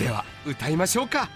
では歌いましょうか。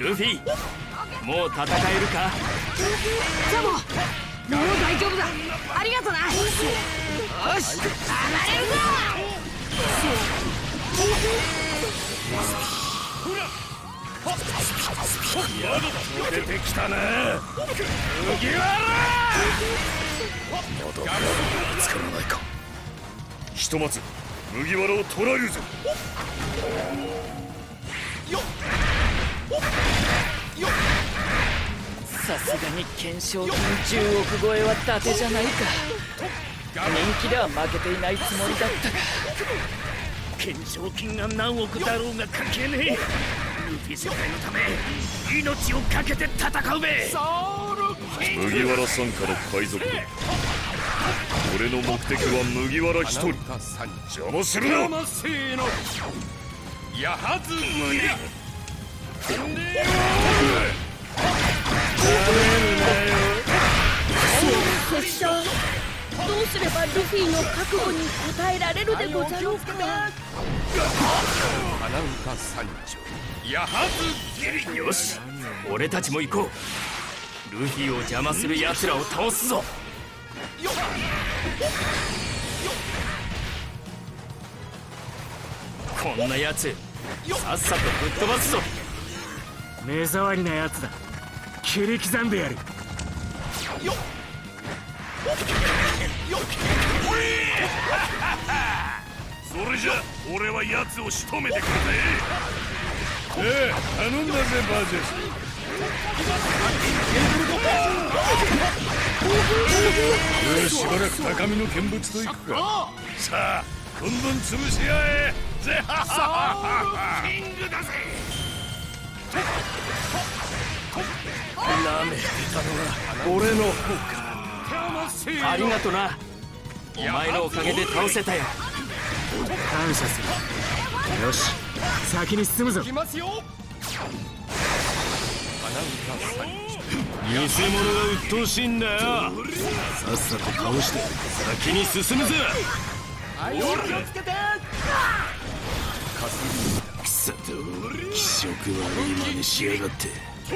ルフィ、もう戦えるか。ジャボ、もう大丈夫だ。ありがとな。よし、暴れるぞ。やっと出てきたな。麦わら、まだ見つからないか。ひとまず麦わらを捕らえるぞ。よっ、さすがに懸賞金10億超えは伊達じゃないか。人気では負けていないつもりだったが、懸賞金が何億だろうが関係ねえ。ルフィ世界のため命を懸けて戦うべ。麦わら傘下の海賊、俺の目的は麦わら一人。邪魔するな。やはず麦やめるなよ。そうでした。どうすればルフィの覚悟に応えられるでござろうか。花歌三丁、やはずよし、俺たちも行こう。ルフィを邪魔する奴らを倒すぞ。こんな奴さっさとぶっ飛ばすぞ。目障りなやつだ、切り刻んでやる。よっそれじゃ俺はやつを仕留めてくるぜ。頼んだぜバージェス。しばらく高みの見物といくか。さあどんどん潰し合え。ゼハハハキングだぜ。なめてたのは俺の方か。ありがとな、お前のおかげで倒せたよ。感謝する。よし、先に進むぞ。偽物が鬱陶しいんだよ。さっさと倒して先に進むぜ。くそと気色悪い真似しやがって。いい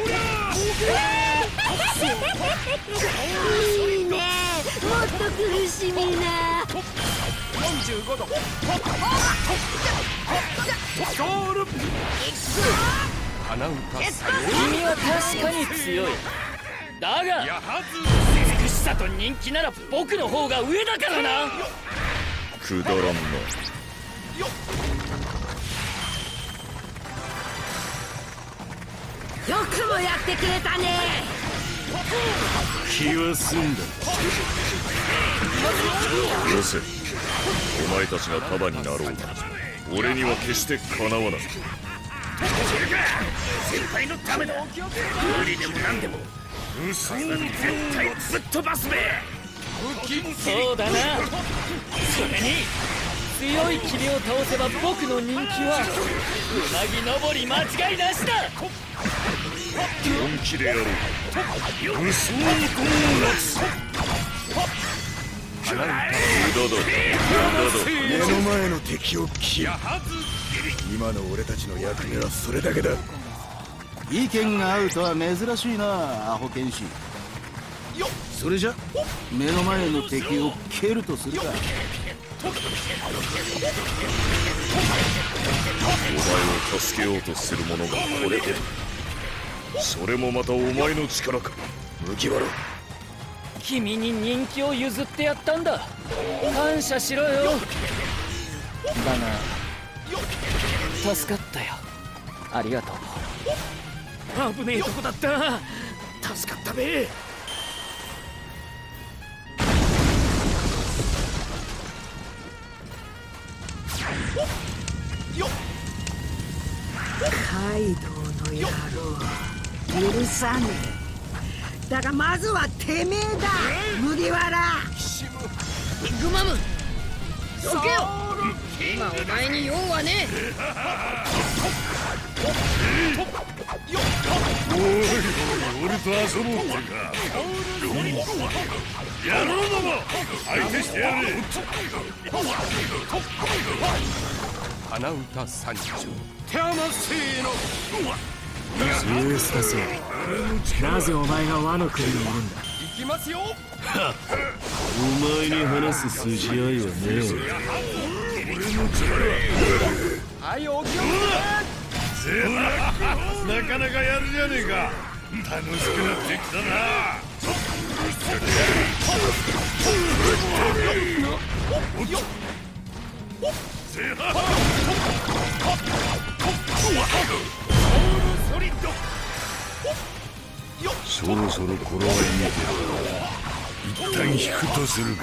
ね、もっと苦しみな。45度、君は確かに強い。だが美しさと人気なら僕の方が上だからな。くだらんな。よくもやってくれたね。気は済んだ。よせ、お前たちが束になろうが俺には決してかなわない。先輩のためだ。無理でもなんでも絶対ぶっ飛ばすべ。そうだな。それに強い君を倒せば僕の人気はうなぎ登り間違いなしだ。本気でやろう。無双の攻撃。無駄だ、無駄だ。目の前の敵を切る、今の俺たちの役目はそれだけだ。意見が合うとは珍しいな、アホ剣士。それじゃ目の前の敵を蹴るとするか。お前を助けようとする者がこれで、それもまたお前の力か。麦わら、君に人気を譲ってやったんだ、感謝しろよ。だな、助かったよ、ありがとう。危ねえとこだった、助かったべ。よっ、ライドの野郎、許さねえ。だがまずはてめえだ、麦わら。ビッグマム、どけよ。今お前に用はねえ。おい、俺と遊ぼうってか。やろうども、相手してやれ。花歌三丁。ジュースタス、なぜお前がワノ国にいるんだ。行きますよ。お前に話す筋合いはねえ。はい、おきよう。なかなかやるじゃねえか。楽しくなってきたな。ソウルソリッド。そろそろ頃合いに出る。一旦引くとするか。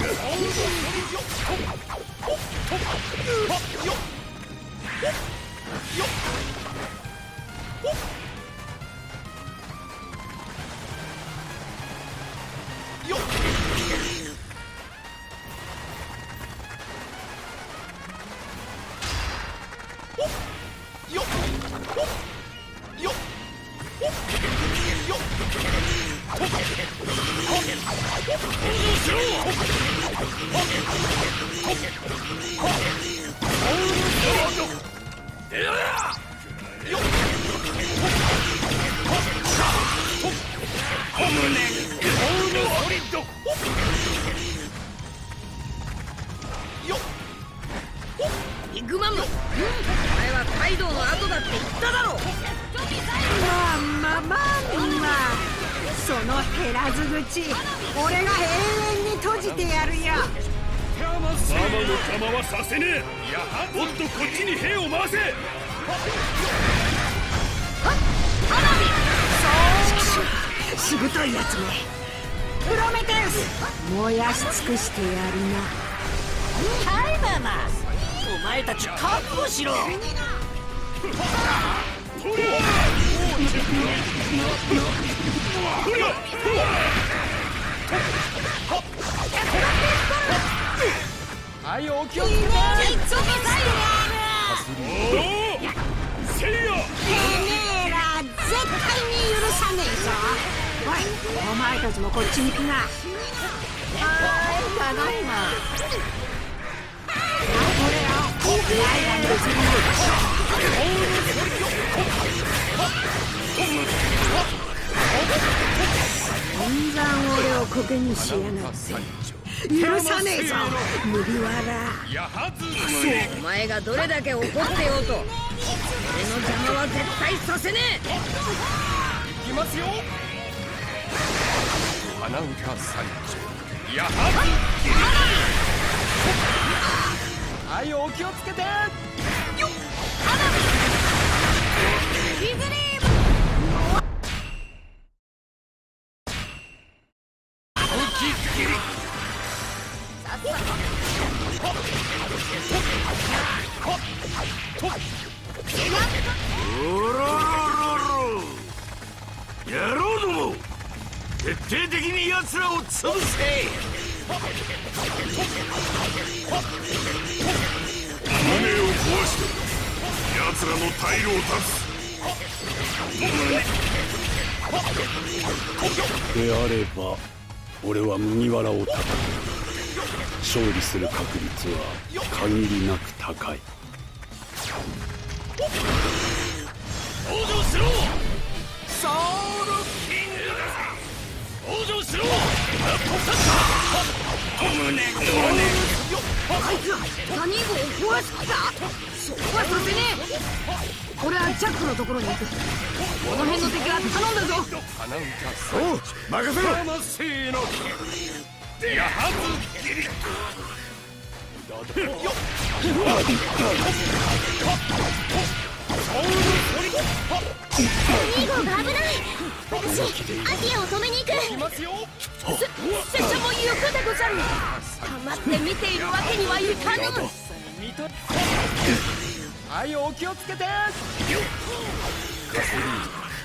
はい、お気をつけて。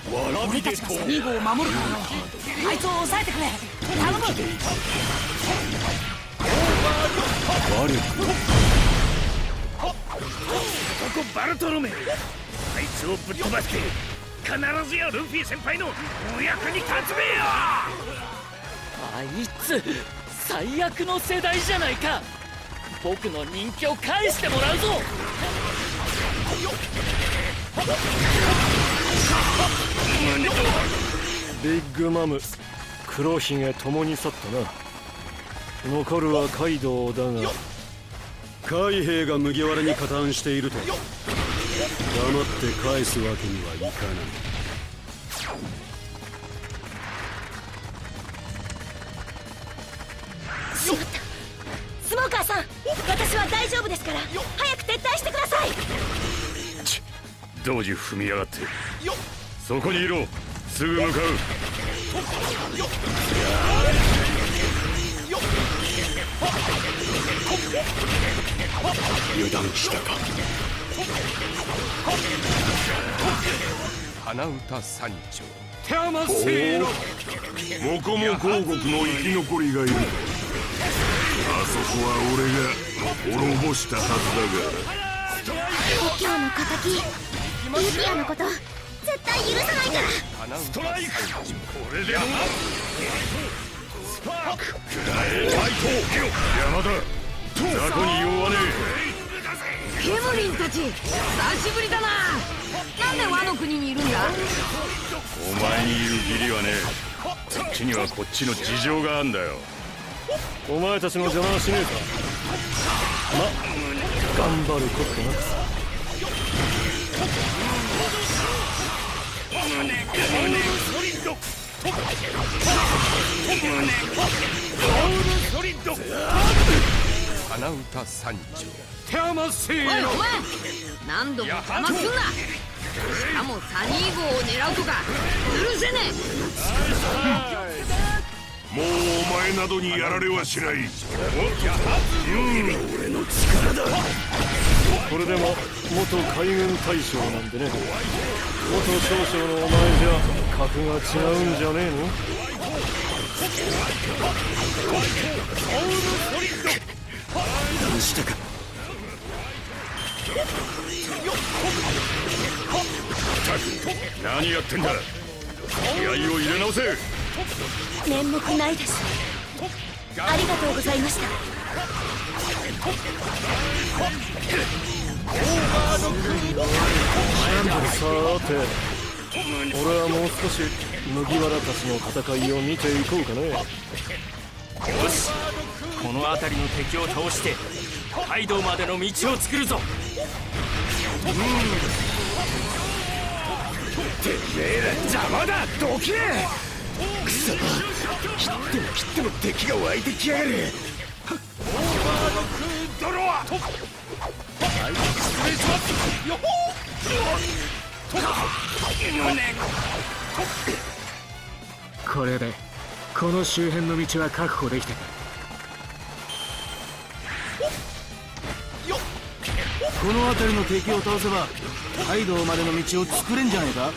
俺たちがセミーゴを守るから、あいつを抑えてくれ。頼む。男バルトロメ、あいつをぶっ飛ばして必ずやルフィ先輩のお役に立つべよ。あいつ最悪の世代じゃないか。僕の人気を返してもらうぞ。ビッグマム、黒ひげともに去ったな。残るはカイドウだが、海兵が麦わらに加担していると黙って返すわけにはいかない。スモーカーさん、私は大丈夫ですから早く撤退してください。ちっ、同時踏みやがって。そこにいろ、すぐ向かう。油断したか。花歌山頂、手甘せろ。モコモコ王国の生き残りがいる。あそこは俺が滅ぼしたはずだが、故郷の敵ルフィアのこと絶対許さないから。ストライク、これでもスパークくらえ。山田、雑魚に弱わねえ。ケムリンたち久しぶりだな。なんでワノ国にいるんだ。お前にいる義理はね、こっちにはこっちの事情があんだよ。お前たちの邪魔はしねえか。ま、頑張ることなくさ。花歌山頂、手甘せよ。おいお前、何度も邪魔すんな。しかもサニー号を狙うとか許せねえ。もうお前などにやられはしない。俺の力だ。これでも元海軍大将なんでね。元少将のお前じゃ格が違うんじゃねえの。何したか。何やってんだ。気合を入れ直せ。面目ないです。ありがとうございました。さて、俺はもう少し麦わらたちの戦いを見ていこうかね。よし、この辺りの敵を倒してカイドウまでの道を作るぞ。てめえら邪魔だ、どけ。くそ、切っても切っても敵が湧いてきやがる。オーバーのクードロワー、失礼します。よほー。これでこの周辺の道は確保できたか。この辺りの敵を倒せばカイドウまでの道を作れんじゃねえか。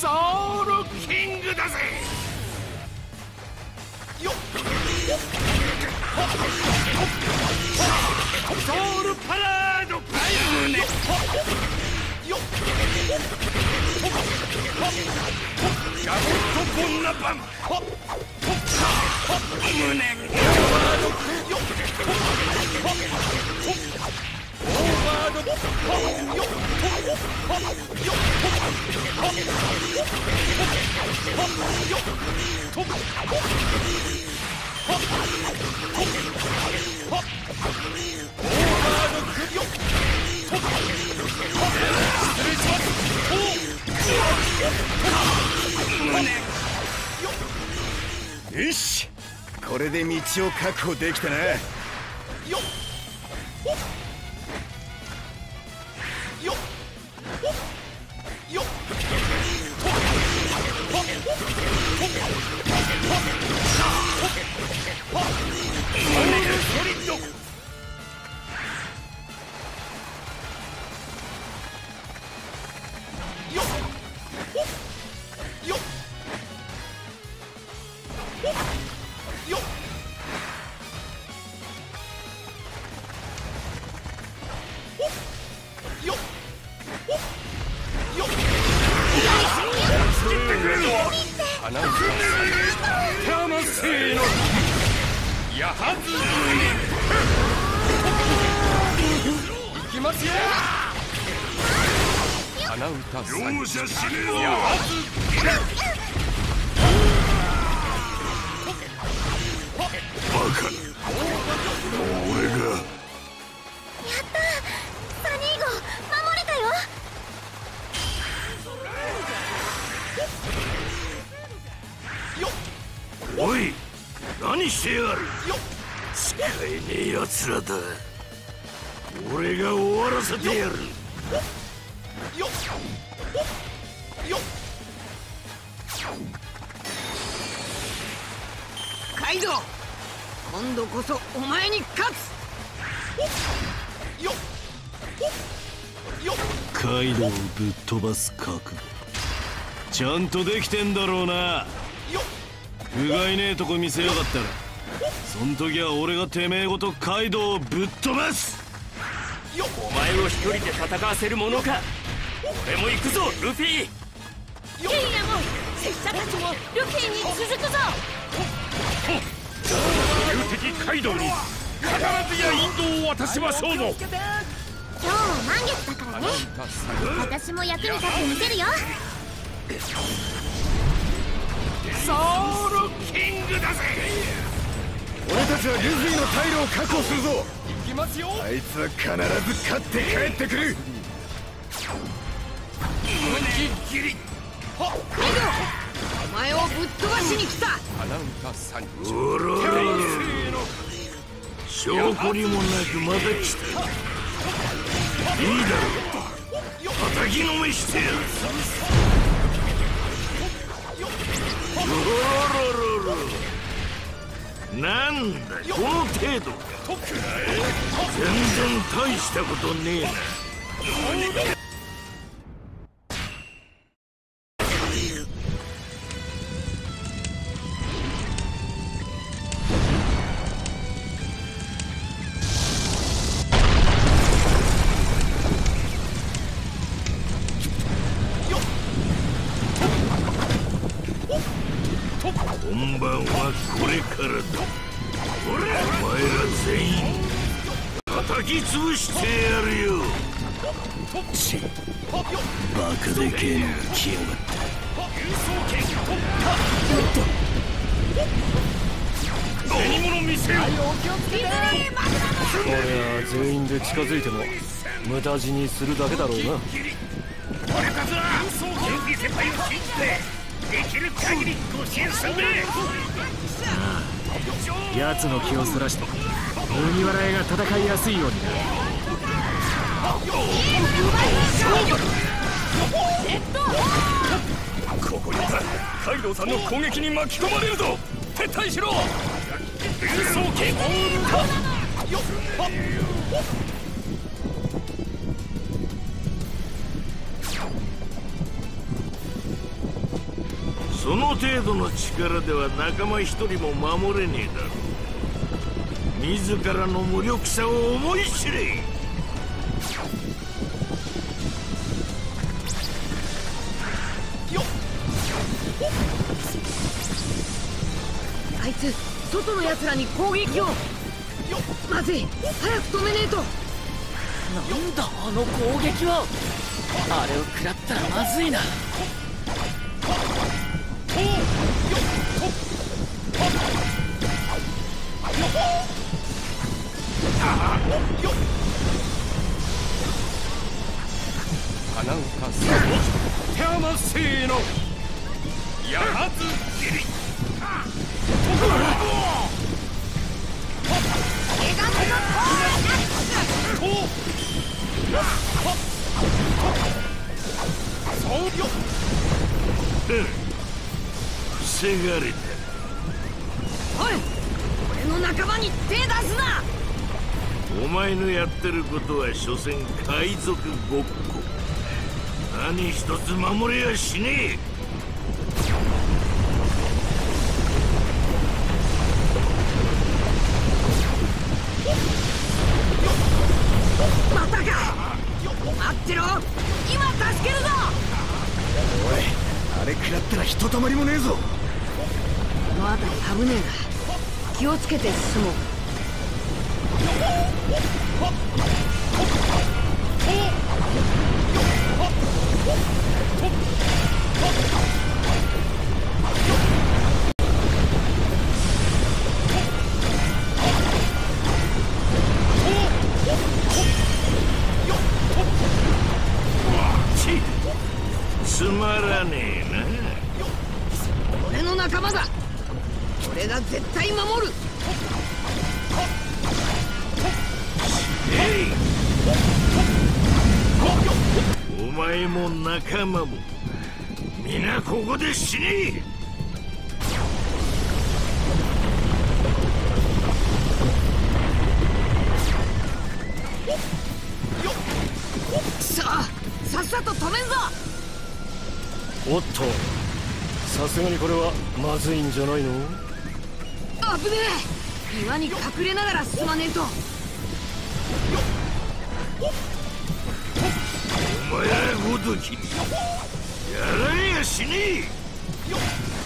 ソウルキングだぜ。ソウルパラード、オーバードよし、これで道を確保できたな。俺が終わらせてやる。よっよっ、カイドウ、今度こそお前に勝つ。よっよっ、カイドウをぶっ飛ばす覚悟ちゃんとできてんだろうな。ふがいねえとこ見せやがったら、そん時は俺がてめえごとカイドウをぶっ飛ばす。お前を一人で戦わせるものか。俺も行くぞ、ルフィ。ケイラも拙者たちもルフィに続くぞ。仇敵カイドウに必ずや引導を渡しましょうぞ。今日は満月だからね、私も役に立ってみせるよ。ソウルキングだぜ。俺たちはルフィの退路を確保するぞ。行きますよ。あいつは必ず勝って帰ってくる。ギリギリ。カイドウ、お前をぶっ飛ばしに来た。おられねえ。証拠にもなくまた来た。いいだろう、叩きのめしてやる。おらららら、なんだこの程度か。全然大したことねえな。本番はこれからだ。お前ら全員叩き潰してやるよ。チッ、バカでけえのが来やがった。何者見せよ。おや全員で近づいても無駄死にするだけだろうな。俺たちはルフィ先輩を信じて、できる限りご支援する。やつの気をそらして鬼笑いが戦いやすいようになる。ここにいたカイドウさんの攻撃に巻き込まれるぞ。撤退しろ。空想剣か。その程度の力では仲間一人も守れねえだろう。自らの無力さを思い知れ。あいつ外のやつらに攻撃を。まずい、早く止めねえと。なんだあの攻撃は。あれを食らったらまずいな。花歌ス魂の矢はず斬り。防がれた。おい、俺の仲間に手出すな。お前のやってることは所詮海賊ごっこ。何一つ守れやしねえ。ひとたまりもねえぞ。この辺り危ねえな。気をつけて進もう。つまらねえな。俺の仲間だ。俺が絶対守る。お前も仲間も皆ここで死ね。さあ、さっさと止めんぞ。おっと、さすがにこれはまずいんじゃないの。危ねえ。岩に隠れながら進まねえと。お前らごときやられやしねえ。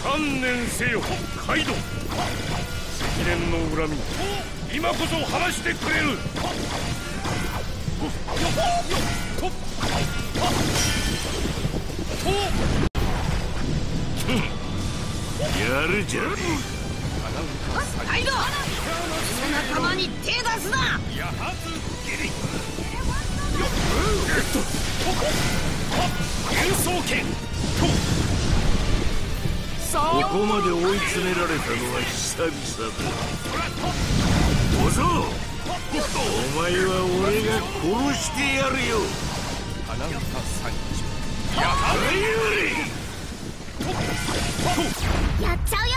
観念せよカイドウ、積年の恨み今こそ晴らしてくれる。やるじゃん。おっ、カイドウ、仲間に手出すな。ここまで追い詰められたのは久々だ。小僧、お前は俺が殺してやるよ。やれやれ、やっちゃうよ。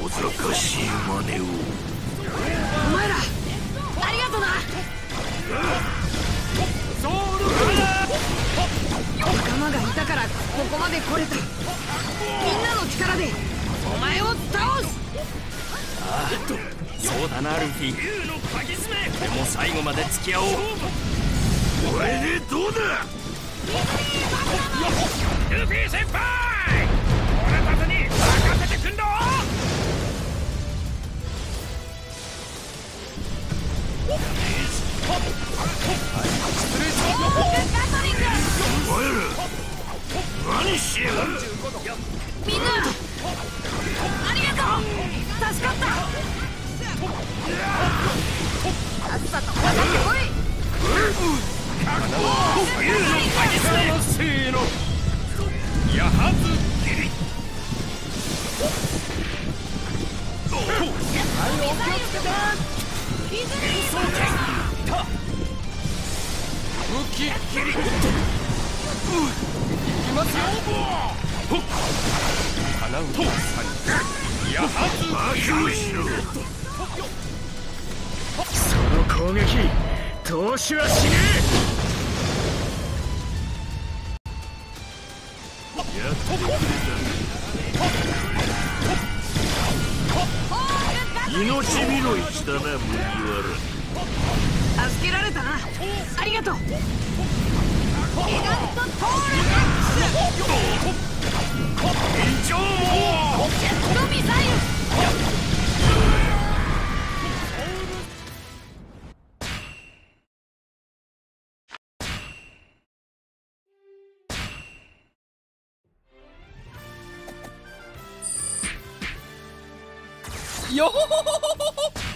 おずらかしいまねを。お前らありがとな。仲間がいたからここまで来れた。みんなの力でお前を倒す。ああ、そうだなルフィ。でも最後まで付き合おう。これでどうだ。ルフィ先輩、俺たちに任せてくんど。失礼します。お前ら何しやがる。みんなありがとう、助かった。さっさと渡ってこい。いきますよ。花歌さん、やはず斬り。その攻撃、投資はしねえ。やっとくれた。命拾いしたな麦わら。助けられたな、ありがとう。よほほほほほほ。